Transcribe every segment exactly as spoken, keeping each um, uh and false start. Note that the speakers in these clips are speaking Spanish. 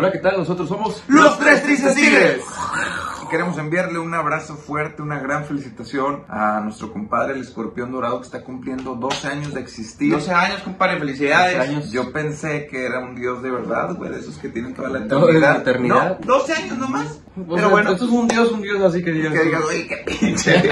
Hola, ¿qué tal? Nosotros somos los Tres Tristes Tigres. Queremos enviarle un abrazo fuerte, una gran felicitación a nuestro compadre el Escorpión Dorado, que está cumpliendo doce años de existir. doce años, compadre, felicidades. doce años. Yo pensé que era un dios de verdad, güey, de esos que tienen toda la eternidad. La eternidad. No, doce años nomás. Pero sea, bueno, esto es un dios, un dios así que digas. Que digas, oye, qué pinche.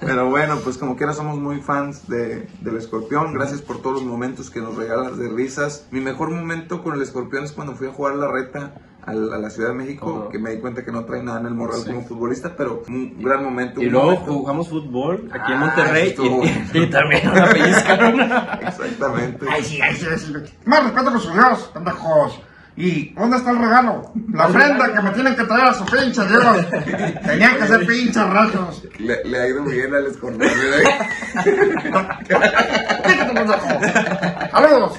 Pero bueno, pues como quiera somos muy fans de, del Escorpión. Gracias por todos los momentos que nos regalas de risas. Mi mejor momento con el Escorpión es cuando fui a jugar la reta a la, a la Ciudad de México, uh-huh. que me di cuenta que no trae nada en el morral sí. como futbolista, pero un y, gran momento. Y luego momento. jugamos fútbol aquí ah, en Monterrey y, y, y también nos la pellizcaron. Exactamente. Ay, sí, ay, sí, sí. Más respeto a los suyos, pendejos. ¿Y dónde está el regalo? La ofrenda que me tienen que traer a su pinche Dios. Tenían que ser pinches rayos. Le, le ha ido bien al Escorpión. ¡Saludos!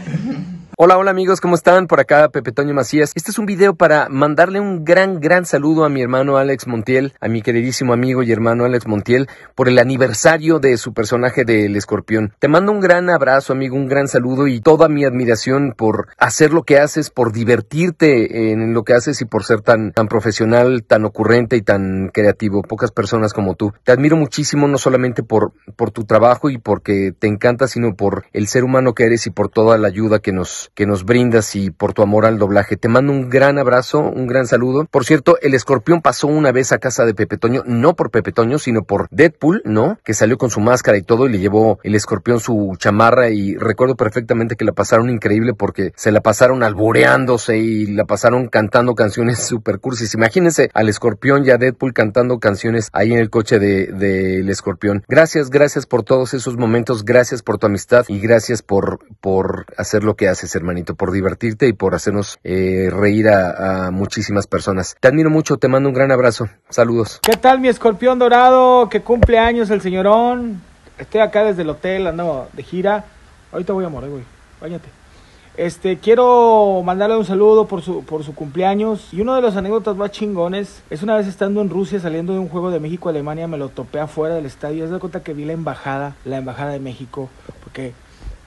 Hola, hola amigos, ¿cómo están? Por acá Pepe Toño Macías. Este es un video para mandarle un gran, gran saludo a mi hermano Alex Montiel, a mi queridísimo amigo y hermano Alex Montiel, por el aniversario de su personaje del Escorpión. Te mando un gran abrazo, amigo, un gran saludo y toda mi admiración por hacer lo que haces, por divertirte en lo que haces y por ser tan, tan profesional, tan ocurrente y tan creativo. Pocas personas como tú. Te admiro muchísimo, no solamente por, por tu trabajo y porque te encanta, sino por el ser humano que eres y por toda la ayuda que nos que nos brindas y por tu amor al doblaje. Te mando un gran abrazo, un gran saludo. Por cierto, el Escorpión pasó una vez a casa de Pepe Toño, no por Pepe Toño, sino por Deadpool, ¿no? Que salió con su máscara y todo y le llevó el Escorpión su chamarra y recuerdo perfectamente que la pasaron increíble porque se la pasaron alboreándose y la pasaron cantando canciones super cursis. Imagínense al Escorpión y a Deadpool cantando canciones ahí en el coche del de, de Escorpión. Gracias, gracias por todos esos momentos, gracias por tu amistad y gracias por, por hacer lo que haces, hermanito, por divertirte y por hacernos eh, reír a, a muchísimas personas. Te admiro mucho, te mando un gran abrazo. Saludos. ¿Qué tal mi Escorpión Dorado? Que cumple años el señorón. Estoy acá desde el hotel, ando de gira. Ahorita voy a morir, güey. Báñate. Este, quiero mandarle un saludo por su, por su cumpleaños. Y una de las anécdotas más chingones es una vez estando en Rusia, saliendo de un juego de México-Alemania, me lo topé afuera del estadio. Es de cuenta que vi la embajada, la embajada de México, porque...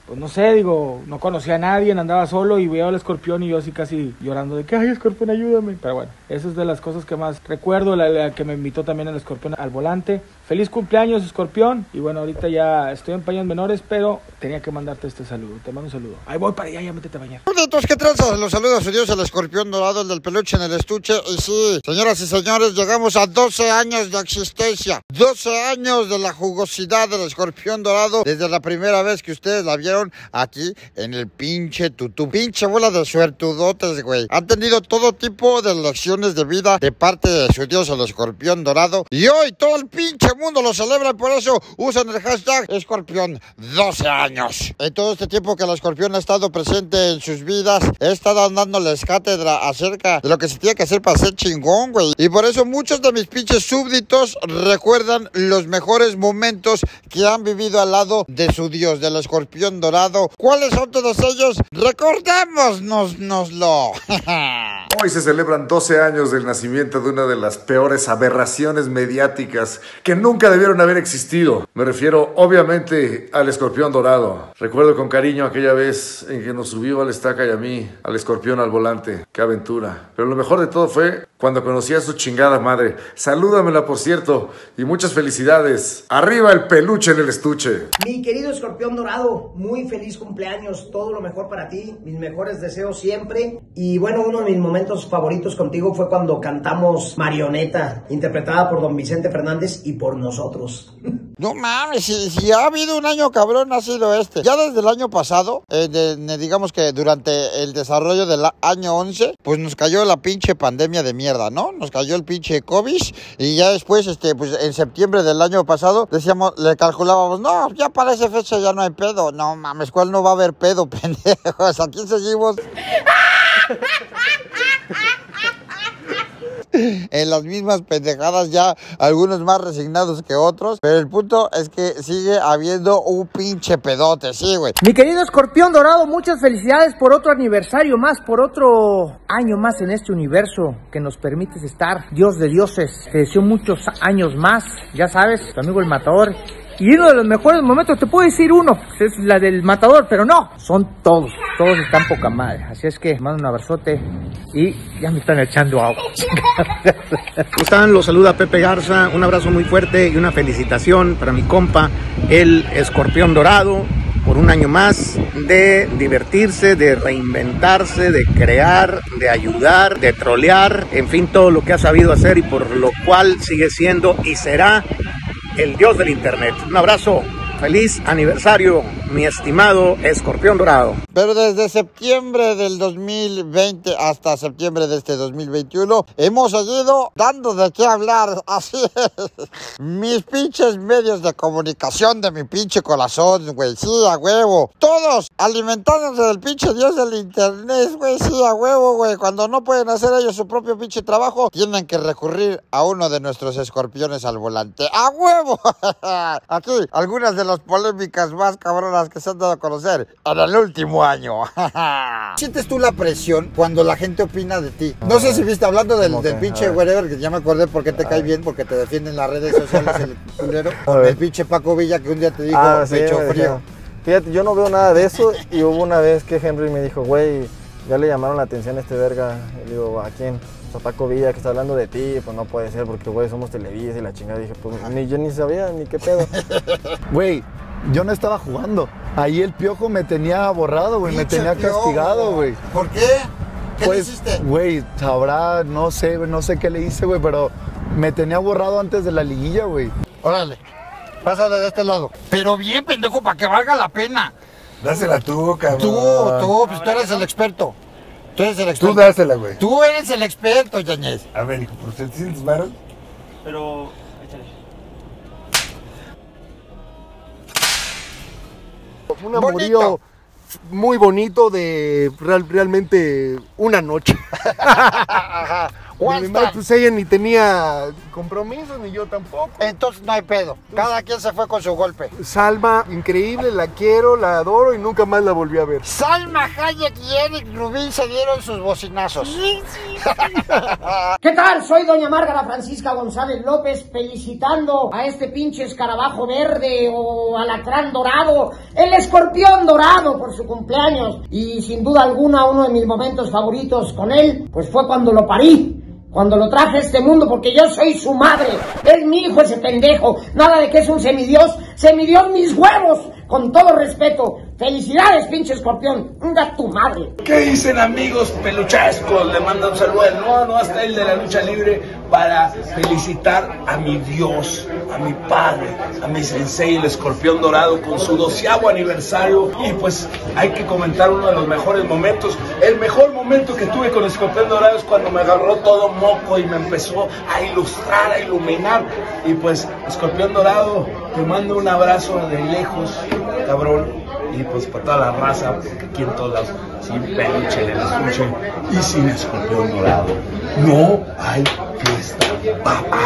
pues no sé, digo, no conocía a nadie, andaba solo y veo al Escorpión y yo así casi llorando de que, ay, Escorpión, ayúdame. Pero bueno, esa es de las cosas que más recuerdo, la, la que me invitó también el Escorpión al volante. Feliz cumpleaños, Escorpión. Y bueno, ahorita ya estoy en paños menores, pero tenía que mandarte este saludo. Te mando un saludo. Ahí voy para allá, ya métete a bañar. Entonces, ¿qué tranzas? Los saludos suyos al Escorpión Dorado, el del peluche en el estuche. Y sí, señoras y señores, llegamos a doce años de existencia. doce años de la jugosidad del Escorpión Dorado desde la primera vez que ustedes la vieron aquí en el pinche tutú. Pinche bola de suertudotes, güey. Han tenido todo tipo de lecciones de vida de parte de su dios el Escorpión Dorado. Y hoy todo el pinche mundo lo celebra. Por eso usan el hashtag Escorpión doce años. En todo este tiempo que el Escorpión ha estado presente en sus vidas, he estado dándoles cátedra acerca de lo que se tiene que hacer para ser chingón, güey. Y por eso muchos de mis pinches súbditos recuerdan los mejores momentos que han vivido al lado de su dios, del Escorpión Dorado. Dorado. ¿Cuáles son todos ellos? Recordémonoslo. Hoy se celebran doce años del nacimiento de una de las peores aberraciones mediáticas que nunca debieron haber existido. Me refiero, obviamente, al Escorpión Dorado. Recuerdo con cariño aquella vez en que nos subió al estaca y a mí, al Escorpión al volante. ¡Qué aventura! Pero lo mejor de todo fue cuando conocí a su chingada madre. Salúdamela, por cierto, y muchas felicidades. ¡Arriba el peluche en el estuche! Mi querido Escorpión Dorado, muy feliz cumpleaños, todo lo mejor para ti, mis mejores deseos siempre. Y bueno, uno de mis momentos favoritos contigo fue cuando cantamos Marioneta, interpretada por don Vicente Fernández y por nosotros. No mames, si, si ha habido un año cabrón ha sido este. Ya desde el año pasado, eh, de, de, digamos que durante el desarrollo del año once, pues nos cayó la pinche pandemia de mierda, ¿no? Nos cayó el pinche COVID y ya después, este, pues en septiembre del año pasado, decíamos, le calculábamos, no, ya para esa fecha ya no hay pedo. No mames, ¿cuál no va a haber pedo, pendejos? Aquí seguimos. En las mismas pendejadas, ya algunos más resignados que otros, pero el punto es que sigue habiendo un pinche pedote, sí, güey. Mi querido Escorpión Dorado, muchas felicidades por otro aniversario más, por otro año más en este universo que nos permites estar, Dios de dioses. Te deseo muchos años más, ya sabes, tu amigo el matador Y uno de los mejores momentos, te puedo decir uno, es la del matador, pero no, son todos, todos están poca madre. Así es que mando un abrazote y ya me están echando agua. ¿Cómo están? Los saluda Pepe Garza, un abrazo muy fuerte y una felicitación para mi compa, el Escorpión Dorado, por un año más de divertirse, de reinventarse, de crear, de ayudar, de trolear, en fin, todo lo que ha sabido hacer y por lo cual sigue siendo y será el dios del internet. Un abrazo, feliz aniversario, mi estimado Escorpión Dorado. Pero desde septiembre del dos mil veinte hasta septiembre de este dos mil veintiuno hemos seguido dando de qué hablar, así es. Mis pinches medios de comunicación de mi pinche corazón, güey, sí, a huevo. Todos alimentándose del pinche dios del internet, güey, sí, a huevo, güey. Cuando no pueden hacer ellos su propio pinche trabajo, tienen que recurrir a uno de nuestros escorpiones al volante. ¡A huevo! Aquí, algunas de las polémicas más cabronas que se han dado a conocer en el último año. ¿Sientes tú la presión cuando la gente opina de ti? No sé si viste, hablando del, del pinche whatever, que ya me acordé porque te cae bien, porque te defienden las redes sociales el culero, con el pinche Paco Villa que un día te dijo ah, pecho sí, frío. Fíjate, yo no veo nada de eso y hubo una vez que Henry me dijo, güey, ya le llamaron la atención a este verga. Y digo, ¿a quién? Pues a Paco Villa, que está hablando de ti. Pues no puede ser porque, güey, somos Televisa y la chingada. Y dije, pues ni, yo ni sabía ni qué pedo. Güey, yo no estaba jugando. Ahí el piojo me tenía borrado, güey. Me tenía castigado, güey. ¿Por qué? ¿Qué pues, le hiciste? Güey, sabrá, no sé, no sé qué le hice, güey, pero me tenía borrado antes de la liguilla, güey. Órale, pásale de este lado. Pero bien, pendejo, para que valga la pena. Dásela tú, cabrón. Tú, tú, pues tú eres el experto. Tú eres el experto. Tú dásela, güey. Tú eres el experto, Yañez. A ver, hijo, ¿por qué te sientes mal? Pero... Un amorío muy bonito de real, realmente una noche. Mi madre, pues ella ni tenía compromiso, ni yo tampoco. Entonces no hay pedo. Cada quien se fue con su golpe. Salma, increíble, la quiero, la adoro y nunca más la volví a ver. Salma Hayek y Eric Rubín se dieron sus bocinazos. Sí, sí, sí. ¿Qué tal? Soy doña Margarita Francisca González López, felicitando a este pinche escarabajo verde o alacrán dorado, el escorpión dorado, por su cumpleaños. Y sin duda alguna uno de mis momentos favoritos con él, pues fue cuando lo parí. Cuando lo traje a este mundo, porque yo soy su madre. Es mi hijo ese pendejo. Nada de que es un semidios. Semidios mis huevos. Con todo respeto. Felicidades, pinche escorpión. ¡Unga tu madre! ¿Qué dicen, amigos peluchascos? Le mando un saludo al nuevo hasta el de la lucha libre para felicitar a mi dios, a mi padre, a mi sensei, el escorpión dorado, con su doceavo aniversario. Y pues hay que comentar uno de los mejores momentos. El mejor momento que tuve con el escorpión dorado es cuando me agarró todo moco y me empezó a ilustrar, a iluminar. Y pues, escorpión dorado, te mando un abrazo de lejos, cabrón. Y pues para toda la raza, porque aquí en todos lados, sin peluche en el estuche y sin escorpión dorado, no hay fiesta, papá.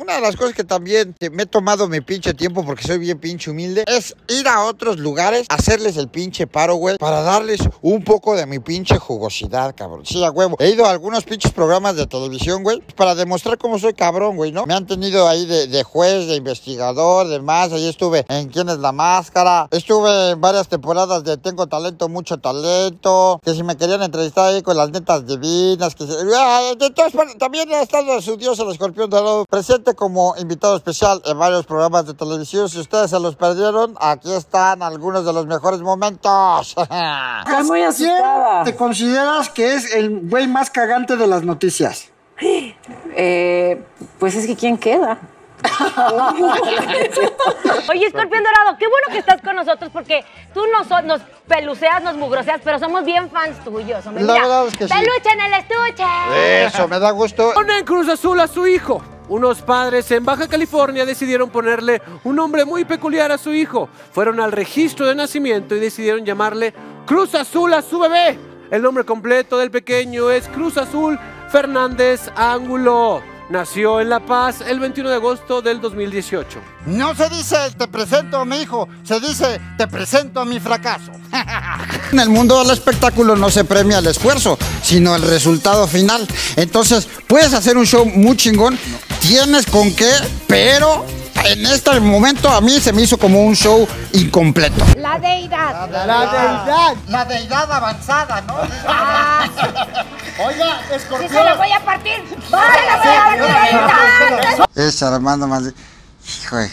Una de las cosas que también me he tomado mi pinche tiempo, porque soy bien pinche humilde, es ir a otros lugares, hacerles el pinche paro, güey, para darles un poco de mi pinche jugosidad, cabrón. Sí, a huevo. He ido a algunos pinches programas de televisión, güey, para demostrar cómo soy cabrón, güey, ¿no? Me han tenido ahí de, de juez, de investigador, de más. Ahí estuve en ¿Quién es la máscara? Estuve en varias temporadas de Tengo Talento, Mucho Talento, que si me querían entrevistar ahí con las netas divinas, que si... de todas partes. También ha estado su dios el escorpión dorado presente como invitado especial en varios programas de televisión. Si ustedes se los perdieron, aquí están algunos de los mejores momentos. Estoy muy asustada. ¿Te consideras que es el güey más cagante de las noticias? Eh, pues es que ¿quién queda? Oye, escorpión dorado, qué bueno que estás con nosotros, porque tú nos, so, nos peluceas, nos mugroseas, pero somos bien fans tuyos. Hombre, la mira, verdad es que peluche sí. En el estuche. Eso, me da gusto. Ponen Cruz Azul a su hijo. Unos padres en Baja California decidieron ponerle un nombre muy peculiar a su hijo. Fueron al registro de nacimiento y decidieron llamarle Cruz Azul a su bebé. El nombre completo del pequeño es Cruz Azul Fernández Ángulo. Nació en La Paz el veintiuno de agosto del dos mil dieciocho. No se dice te presento a mi hijo, se dice te presento a mi fracaso. En el mundo del espectáculo no se premia el esfuerzo, sino el resultado final. Entonces, puedes hacer un show muy chingón, tienes con qué, pero en este momento a mí se me hizo como un show incompleto. La deidad. La, la, la deidad. La deidad avanzada, ¿no? Ah, sí. Oiga, Escorpión. Sí, se la voy a partir. ¡Vale, la voy a partir! Es Armando Maldini. Híjole.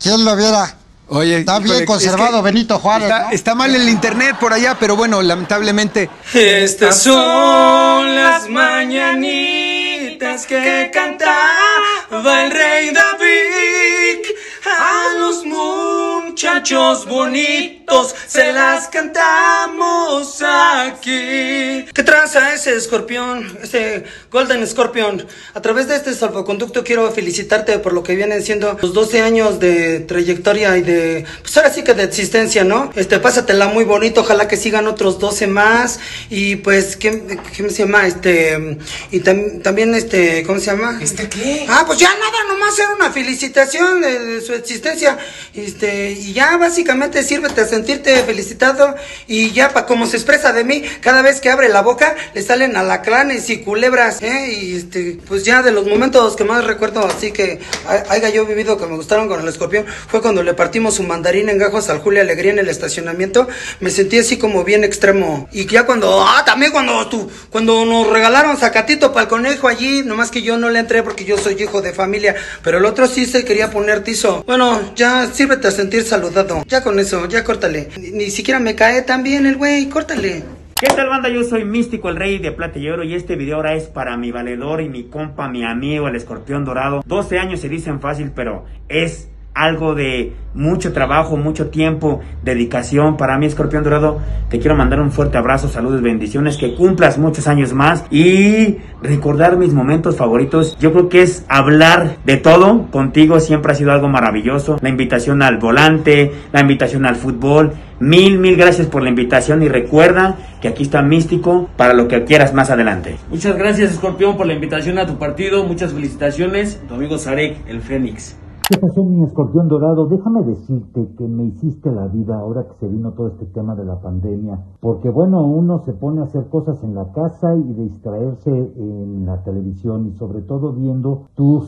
¿Quién lo viera? Oye, está bien conservado, es que Benito Juárez. Está, ¿no? Está mal el internet por allá, pero bueno, lamentablemente. Estas son las mañanitas que cantaba el rey David. A los muchachos bonitos se las cantamos aquí. ¿Qué traza ese escorpión? Este Golden Scorpion. A través de este salvoconducto quiero felicitarte por lo que vienen siendo los doce años de trayectoria y de, pues ahora sí que de existencia, ¿no? Este, pásatela muy bonito, ojalá que sigan otros doce más. Y pues, ¿qué, qué se llama? Este, y tam, también este, ¿cómo se llama? ¿Este qué? Ah, pues ya nada, nomás era una felicitación de, de su existencia. Este, y ya básicamente sírvete a sentirte felicitado. Y ya, pa, como se expresa de mí, cada vez que abre la boca le salen alacranes y culebras, ¿eh? Y este, pues ya de los momentos que más recuerdo, así que haya yo vivido, que me gustaron con el escorpión, fue cuando le partimos su mandarín en gajos al Julio Alegría en el estacionamiento. Me sentí así como bien extremo. Y ya cuando, ah, también cuando tú, cuando nos regalaron zacatito para el conejo allí, nomás que yo no le entré porque yo soy hijo de familia, pero el otro sí se quería poner tizo. Bueno, ya sírvete a sentir saludado. Ya con eso, ya córtale. Ni, ni siquiera me cae tan bien el güey, córtale. ¿Qué tal, banda? Yo soy Místico, el rey de plata y oro, y este video ahora es para mi valedor y mi compa, mi amigo, el escorpión dorado. doce años se dicen fácil, pero es algo de mucho trabajo, mucho tiempo, dedicación. Para mí, escorpión dorado, te quiero mandar un fuerte abrazo, saludos, bendiciones, que cumplas muchos años más. Y recordar mis momentos favoritos, yo creo que es hablar de todo contigo, siempre ha sido algo maravilloso. La invitación al volante, la invitación al fútbol. Mil, mil gracias por la invitación y recuerda que aquí está Místico para lo que quieras más adelante. Muchas gracias, escorpión, por la invitación a tu partido. Muchas felicitaciones, tu amigo Zarek, el Fénix. ¿Qué pasó, mi escorpión dorado? Déjame decirte que me hiciste la vida ahora que se vino todo este tema de la pandemia. Porque bueno, uno se pone a hacer cosas en la casa y distraerse en la televisión y sobre todo viendo tus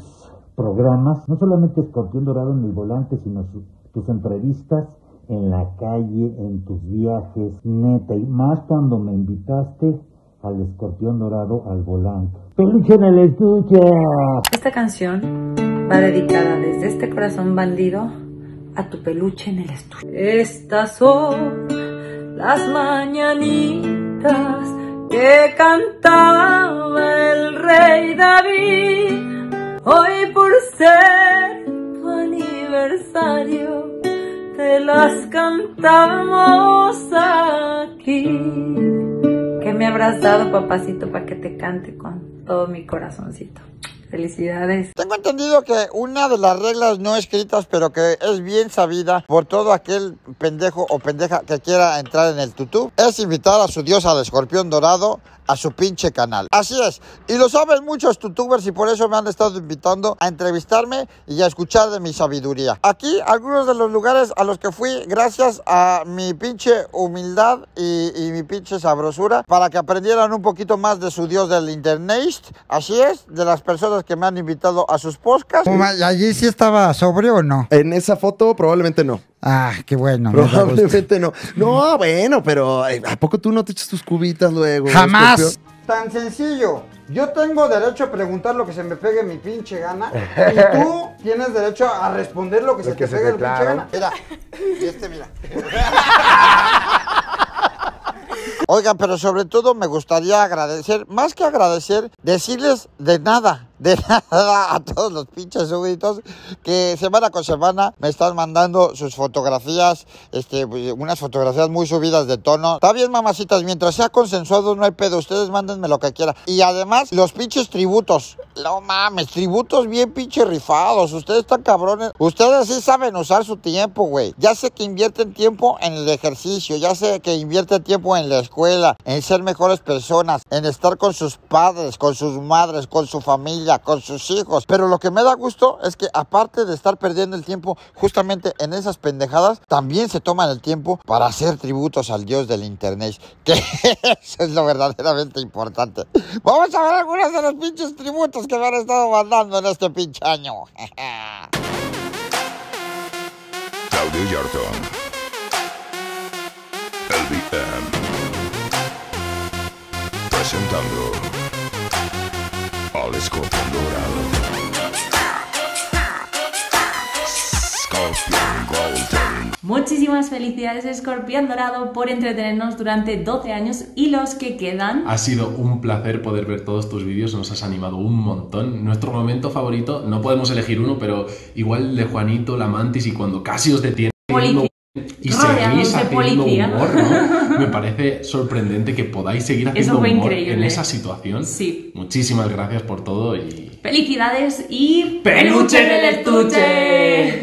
programas. No solamente escorpión dorado en el volante, sino su, tus entrevistas en la calle, en tus viajes, neta. Y más cuando me invitaste al escorpión dorado al volante. ¡Peluche en el estuche! Esta canción va dedicada desde este corazón bandido a tu peluche en el estudio. Estas son las mañanitas que cantaba el rey David. Hoy, por ser tu aniversario, te las cantamos aquí. Que me habrás dado, papacito, para que te cante con todo mi corazoncito. Felicidades. Tengo entendido que una de las reglas no escritas, pero que es bien sabida por todo aquel pendejo o pendeja que quiera entrar en el tutú, es invitar a su dios al escorpión dorado a su pinche canal. Así es. Y lo saben muchos tutubers y por eso me han estado invitando a entrevistarme y a escuchar de mi sabiduría. Aquí, algunos de los lugares a los que fui gracias a mi pinche humildad y, y mi pinche sabrosura, para que aprendieran un poquito más de su dios del internet. Así es, de las personas que me han invitado a sus podcasts. ¿Allí sí estaba sobrio o no? En esa foto probablemente no. Ah, qué bueno. Probablemente no. No, bueno, pero ¿a poco tú no te echas tus cubitas luego? ¡Jamás! Escorpión. Tan sencillo. Yo tengo derecho a preguntar lo que se me pegue mi pinche gana y tú tienes derecho a responder lo que se te pegue mi pinche gana. Mira, y este mira. Oigan, pero sobre todo me gustaría agradecer, más que agradecer, decirles de nada, de nada a todos los pinches súbditos que semana con semana me están mandando sus fotografías, este, unas fotografías muy subidas de tono. Está bien, mamacitas, mientras sea consensuado no hay pedo, ustedes mándenme lo que quieran. Y además, los pinches tributos, no mames, tributos bien pinches rifados, ustedes están cabrones. Ustedes sí saben usar su tiempo, güey. Ya sé que invierten tiempo en el ejercicio, ya sé que invierten tiempo en la escuela, en ser mejores personas, en estar con sus padres, con sus madres, con su familia, con sus hijos, pero lo que me da gusto es que aparte de estar perdiendo el tiempo justamente en esas pendejadas, también se toman el tiempo para hacer tributos al dios del internet, que eso es lo verdaderamente importante. Vamos a ver algunos de los pinches tributos que me han estado mandando en este pinche año. Claudio Yarton, el B M, presentando al Escorpión Dorado. Muchísimas felicidades, Escorpión Dorado, por entretenernos durante doce años y los que quedan. Ha sido un placer poder ver todos tus vídeos, nos has animado un montón. Nuestro momento favorito, no podemos elegir uno, pero igual de Juanito, la Mantis y cuando casi os detiene... Policía. Y seguís haciendo humor, ¿no? Me parece sorprendente que podáis seguir haciendo humor increíble. En esa situación. Sí. Muchísimas gracias por todo y... ¡Felicidades y... ¡Peluche en el Estuche!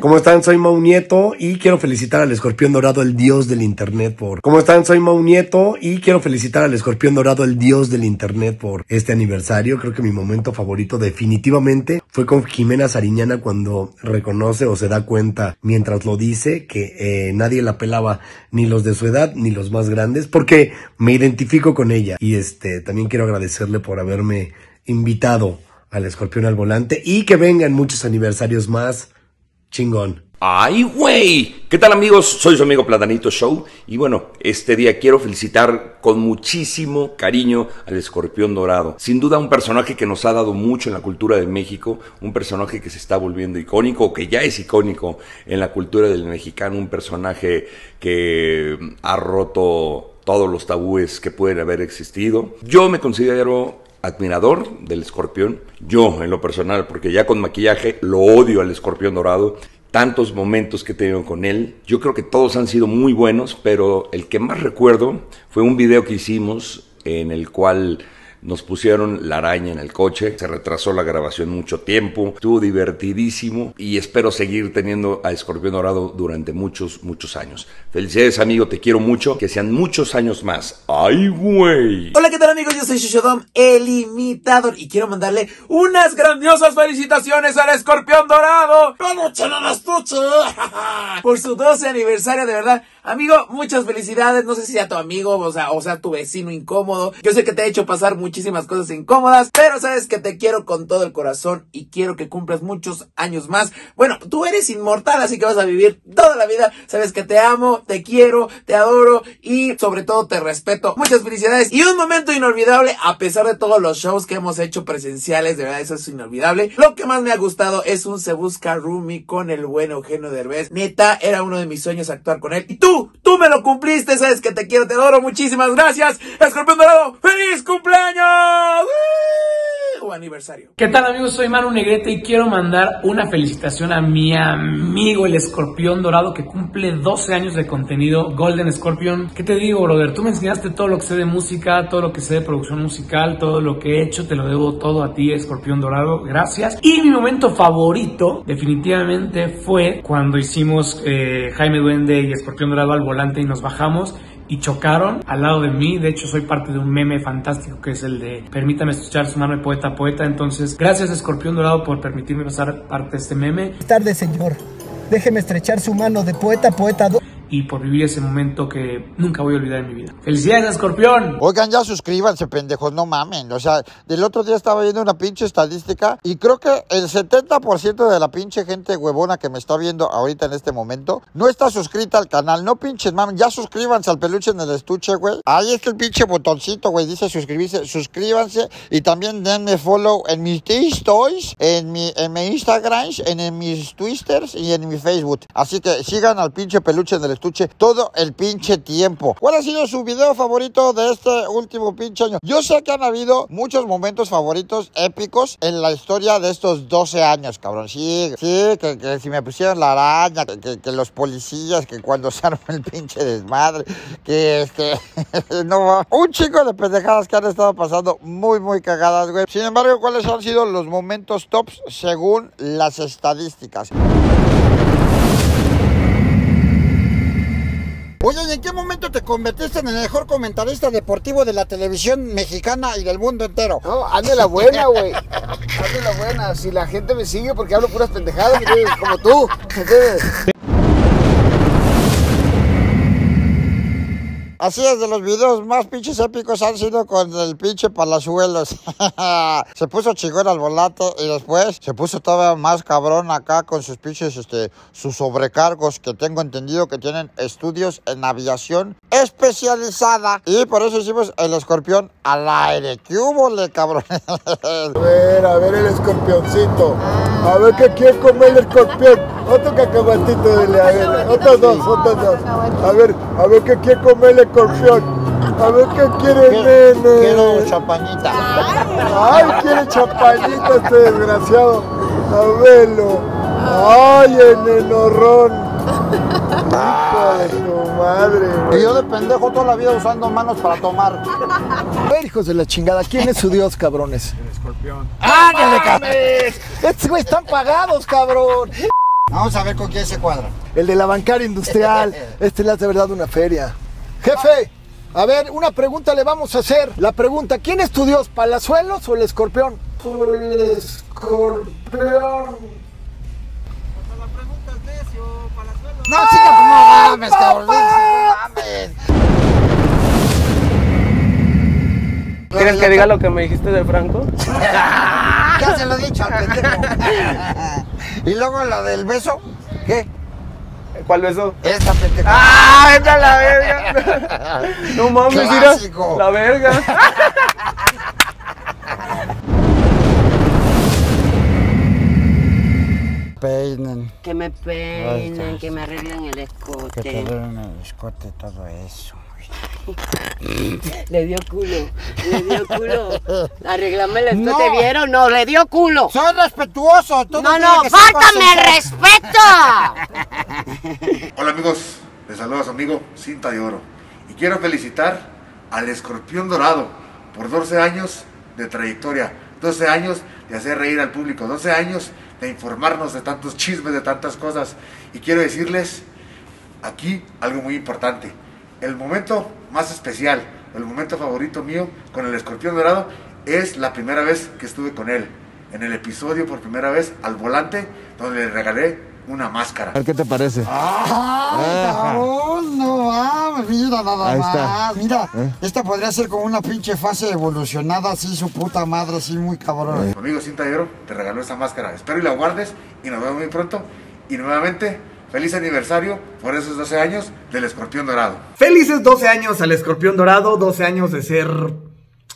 ¿Cómo están? Soy Mau Nieto y quiero felicitar al Escorpión Dorado, el dios del internet, por... ¿Cómo están? Soy Mau Nieto y quiero felicitar al Escorpión Dorado, el dios del internet, por este aniversario. Creo que mi momento favorito definitivamente fue con Jimena Sariñana cuando reconoce o se da cuenta mientras lo dice que eh, nadie la pelaba, ni los de su edad, ni los más grandes, porque me identifico con ella. Y este también quiero agradecerle por haberme invitado al Escorpión al Volante y que vengan muchos aniversarios más. Chingón. ¡Ay, güey! ¿Qué tal, amigos? Soy su amigo Platanito Show y bueno, este día quiero felicitar con muchísimo cariño al Escorpión Dorado. Sin duda un personaje que nos ha dado mucho en la cultura de México, un personaje que se está volviendo icónico, o que ya es icónico en la cultura del mexicano, un personaje que ha roto todos los tabúes que pueden haber existido. Yo me considero... admirador del Escorpión, yo en lo personal, porque ya con maquillaje lo odio al Escorpión Dorado. Tantos momentos que he tenido con él, yo creo que todos han sido muy buenos, pero el que más recuerdo fue un video que hicimos en el cual nos pusieron la araña en el coche, se retrasó la grabación mucho tiempo, estuvo divertidísimo y espero seguir teniendo a Escorpión Dorado durante muchos, muchos años. Felicidades, amigo, te quiero mucho, que sean muchos años más. ¡Ay, güey! Hola, ¿qué tal, amigos? Yo soy Shushodom, el imitador, y quiero mandarle unas grandiosas felicitaciones al Escorpión Dorado. ¡Peluche en el Estuche! Por su doce aniversario, de verdad. Amigo, muchas felicidades, no sé si sea tu amigo, o sea, o sea, tu vecino incómodo. Yo sé que te he hecho pasar mucho muchísimas cosas incómodas, pero sabes que te quiero con todo el corazón y quiero que cumplas muchos años más. Bueno, tú eres inmortal, así que vas a vivir toda la vida. Sabes que te amo, te quiero, te adoro y sobre todo te respeto. Muchas felicidades y un momento inolvidable a pesar de todos los shows que hemos hecho presenciales, de verdad eso es inolvidable. Lo que más me ha gustado es un Se Busca Rumi con el buen Eugenio Derbez. Neta, era uno de mis sueños actuar con él y tú, tú me lo cumpliste, sabes que te quiero, te adoro. Muchísimas gracias, Escorpión Dorado, feliz cumpleaños. O aniversario. ¿Qué tal, amigos? Soy Manu Negrete y quiero mandar una felicitación a mi amigo el Escorpión Dorado, que cumple doce años de contenido Golden Escorpión. ¿Qué te digo, brother? Tú me enseñaste todo lo que sé de música, todo lo que sé de producción musical, todo lo que he hecho, te lo debo todo a ti, Escorpión Dorado, gracias. Y mi momento favorito definitivamente fue cuando hicimos eh, Jaime Duende y Escorpión Dorado al volante y nos bajamos y chocaron al lado de mí. De hecho, soy parte de un meme fantástico que es el de permítame escuchar, sumarme poeta a poeta. Entonces, gracias, Escorpión Dorado, por permitirme pasar parte de este meme. Buenas tardes, señor. Déjeme estrechar su mano de poeta a poeta. Y por vivir ese momento que nunca voy a olvidar en mi vida. ¡Felicidades, Escorpión! Oigan, ya suscríbanse, pendejos, no mamen. O sea, del otro día estaba viendo una pinche estadística y creo que el setenta por ciento de la pinche gente huevona que me está viendo ahorita en este momento no está suscrita al canal. No pinches, mamen. Ya suscríbanse al Peluche en el Estuche, güey. Ahí está el pinche botoncito, güey. Dice suscribirse. Suscríbanse y también denme follow en mis T-Stories, en mi, en mi Instagram, en, en mis Twisters y en mi Facebook. Así que sigan al pinche Peluche en el Estuche todo el pinche tiempo. ¿Cuál ha sido su video favorito de este último pinche año? Yo sé que han habido muchos momentos favoritos épicos en la historia de estos doce años, cabrón. Sí, sí, que, que si me pusieron la araña, que, que, que los policías, que cuando se armó el pinche desmadre, que este... no, un chico de pendejadas que han estado pasando muy, muy cagadas, güey. Sin embargo, ¿cuáles han sido los momentos tops según las estadísticas? Oye, ¿y en qué momento te convertiste en el mejor comentarista deportivo de la televisión mexicana y del mundo entero? No, hazme la buena, güey. Hazme la buena. Si la gente me sigue porque hablo puras pendejadas, como tú. Entonces... Así es, de los videos más pinches épicos han sido con el pinche Palazuelos. Se puso chingón al volato y después se puso todavía más cabrón acá con sus pinches, este, sus sobrecargos, que tengo entendido que tienen estudios en aviación especializada. Y por eso hicimos el Escorpión al aire. ¿Qué hubo, le cabrón? A ver, a ver el escorpioncito. A ver qué quiere comer el escorpión. Otro cacahuatito, dile, a ver. Otros dos, otros dos. A ver, a ver qué quiere comer el escorpión. A ver qué quiere el nene. Quiero chapañita. Ay, quiere chapañita este desgraciado. A verlo. Ay, el nenorrón. Ay, tu madre, güey. Y yo de pendejo toda la vida usando manos para tomar. Hijos de la chingada, ¿quién es su dios, cabrones? El escorpión. ¡Ándale, cabrones! Estos güeyes están pagados, cabrón. Vamos a ver con quién se cuadra. El de la bancaria industrial. Este le hace de verdad una feria. Jefe, a ver, una pregunta le vamos a hacer. La pregunta, ¿quién es tu dios, Palazuelos o el escorpión? El escorpión. No, chica, no mames, cabrón, no mames. ¿Quieres que diga lo que me dijiste de Franco? Ya se lo he dicho al pendejo. ¿Y luego lo del beso? ¿Qué? ¿Cuál beso? Esta pendejo. ¡Ah, esta la verga! No mames, clásico. Mira, la verga. Peinen. Que me peinen, que me arreglen el escote. Que te arreglen el escote, todo eso. Le dio culo, le dio culo. Arreglame el escote, no. ¿Vieron? No, le dio culo. Soy respetuoso. Todo no, no, ¡fáltame el respeto! Hola amigos, les saluda su amigo Cinta de Oro. Y quiero felicitar al Escorpión Dorado por doce años de trayectoria. doce años de hacer reír al público, doce años de informarnos de tantos chismes, de tantas cosas. Y quiero decirles aquí algo muy importante. El momento más especial, el momento favorito mío con el Escorpión Dorado es la primera vez que estuve con él. En el episodio por primera vez al volante, donde le regalé una máscara. A ver qué te parece. ¡Ah! ¡No mames! Mira nada más. Mira, ¿eh? Esta podría ser como una pinche fase evolucionada, así su puta madre, así muy cabrón. ¿Eh? Tu amigo Cinta de Oro te regaló esa máscara. Espero y la guardes y nos vemos muy pronto. Y nuevamente, feliz aniversario por esos doce años del Escorpión Dorado. Felices doce años al Escorpión Dorado, doce años de ser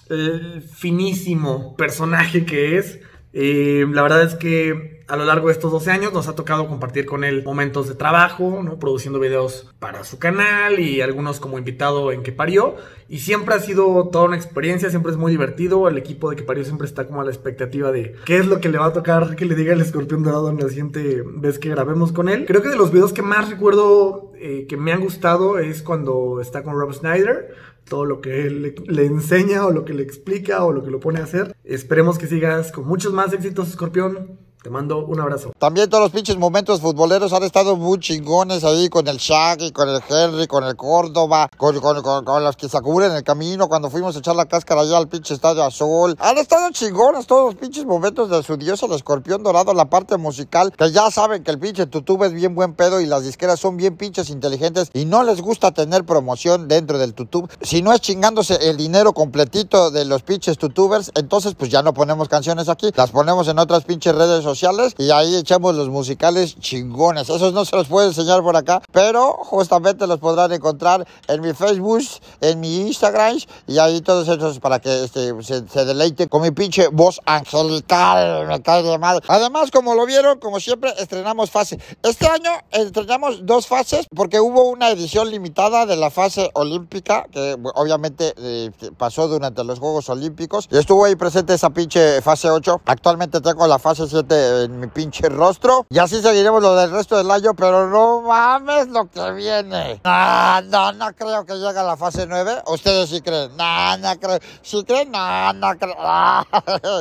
el finísimo personaje que es. Eh, la verdad es que a lo largo de estos doce años nos ha tocado compartir con él momentos de trabajo, ¿no? Produciendo videos para su canal y algunos como invitado en Que Parió. Y siempre ha sido toda una experiencia, siempre es muy divertido. El equipo de Que Parió siempre está como a la expectativa de qué es lo que le va a tocar que le diga el Escorpión Dorado en la siguiente vez que grabemos con él. Creo que de los videos que más recuerdo eh, que me han gustado es cuando está con Rob Schneider. Todo lo que le, le enseña o lo que le explica o lo que lo pone a hacer. Esperemos que sigas con muchos más éxitos, Escorpión. Te mando un abrazo. También todos los pinches momentos futboleros han estado muy chingones ahí con el Shaggy, con el Henry, con el Córdoba, con, con, con, con los que se cubren el camino cuando fuimos a echar la cáscara allá al pinche Estadio Azul. Han estado chingones todos los pinches momentos de su dios, el Escorpión Dorado, la parte musical, que ya saben que el pinche tutú es bien buen pedo y las disqueras son bien pinches inteligentes y no les gusta tener promoción dentro del tutú. Si no es chingándose el dinero completito de los pinches tutubers, entonces pues ya no ponemos canciones aquí, las ponemos en otras pinches redes sociales. Y ahí echamos los musicales chingones. Esos no se los puedo enseñar por acá, pero justamente los podrán encontrar en mi Facebook, en mi Instagram, y ahí todos esos para que este, se, se deleiten con mi pinche voz angelical. Me cae de madre. Además, como lo vieron, como siempre, estrenamos fase. Este año estrenamos dos fases porque hubo una edición limitada de la fase olímpica, que obviamente eh, pasó durante los Juegos Olímpicos. Y estuvo ahí presente esa pinche fase ocho. Actualmente tengo la fase siete en mi pinche rostro. Y así seguiremos lo del resto del año. Pero no mames lo que viene. No, no, no creo que llegue a la fase nueve. Ustedes sí creen. No, no creo. Si creen, no, no creo.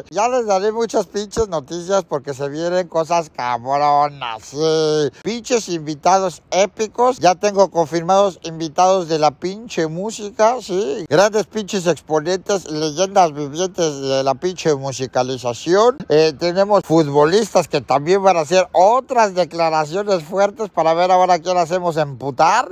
Ya les daré muchas pinches noticias porque se vienen cosas cabronas. Sí. Pinches invitados épicos. Ya tengo confirmados invitados de la pinche música. Sí. Grandes pinches exponentes, leyendas vivientes de la pinche musicalización. Eh, tenemos fútbol. futbolistas que también van a hacer otras declaraciones fuertes para ver ahora quién hacemos emputar.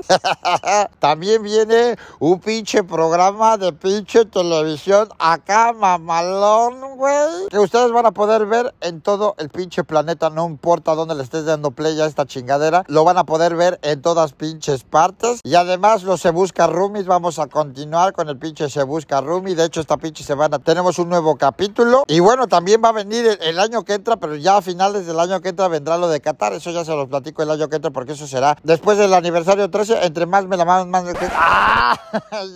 También viene un pinche programa de pinche televisión acá, mamalón, güey, que ustedes van a poder ver en todo el pinche planeta, no importa dónde le estés dando play a esta chingadera, lo van a poder ver en todas pinches partes. Y además los Se Busca Rumis, vamos a continuar con el pinche Se Busca Rumi. De hecho, esta pinche semana tenemos un nuevo capítulo. Y bueno, también va a venir el, el año que entra, pero ya a finales del año que entra vendrá lo de Qatar. Eso ya se los platico el año que entra, porque eso será después del aniversario trece. Entre más me la más... más ¡ah!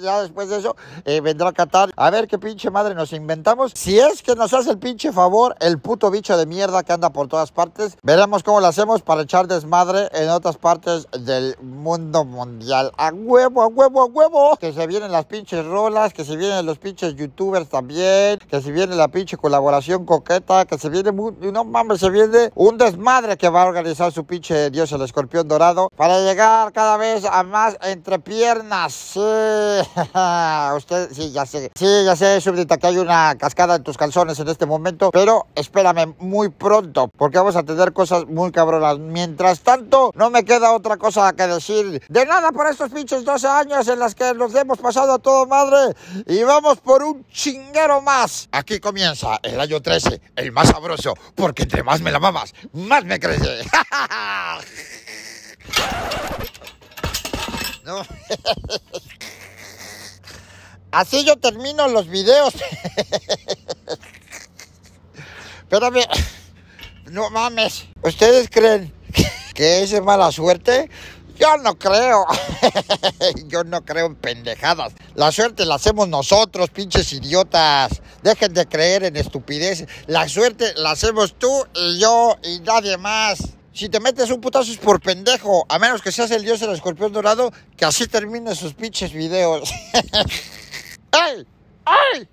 Ya después de eso eh, vendrá Qatar. A ver qué pinche madre nos inventamos. Si es que nos hace el pinche favor el puto bicho de mierda que anda por todas partes, veremos cómo lo hacemos para echar desmadre en otras partes del mundo mundial. ¡A huevo, a huevo, a huevo! Que se vienen las pinches rolas, que se vienen los pinches youtubers también, que se viene la pinche colaboración coqueta, que se viene... No mames, se viene un desmadre que va a organizar su pinche dios el escorpión dorado para llegar cada vez a más entrepiernas. Sí, usted, sí, ya sé. Sí, ya sé, súbdita, que hay una cascada en tus calzones en este momento, pero espérame muy pronto, porque vamos a tener cosas muy cabronas. Mientras tanto, no me queda otra cosa que decir. De nada por estos pinches doce años en las que nos hemos pasado a toda madre, y vamos por un chinguero más. Aquí comienza el año trece, el más sabroso, porque entre más me la mamas, más me crece. No. Así yo termino los videos. Espérame. No mames. ¿Ustedes creen que es mala suerte? Yo no creo. Yo no creo en pendejadas. La suerte la hacemos nosotros, pinches idiotas. Dejen de creer en estupideces. La suerte la hacemos tú y yo y nadie más. Si te metes un putazo es por pendejo. A menos que seas el dios del escorpión dorado, que así termine sus pinches videos. ¡Ay! ¡Ay!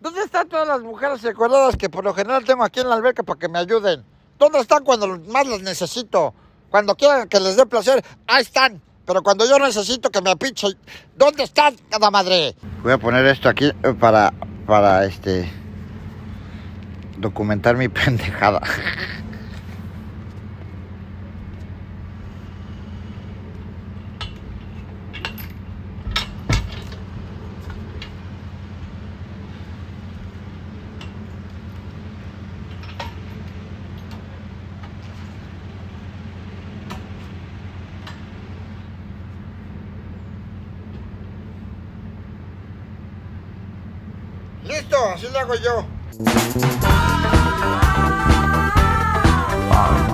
¿Dónde están todas las mujeres encueradas que por lo general tengo aquí en la alberca para que me ayuden? ¿Dónde están cuando más las necesito? Cuando quieran que les dé placer, ahí están. Pero cuando yo necesito que me pinche, ¿dónde están, cada madre? Voy a poner esto aquí para, para este, documentar mi pendejada. Listo, así lo hago yo.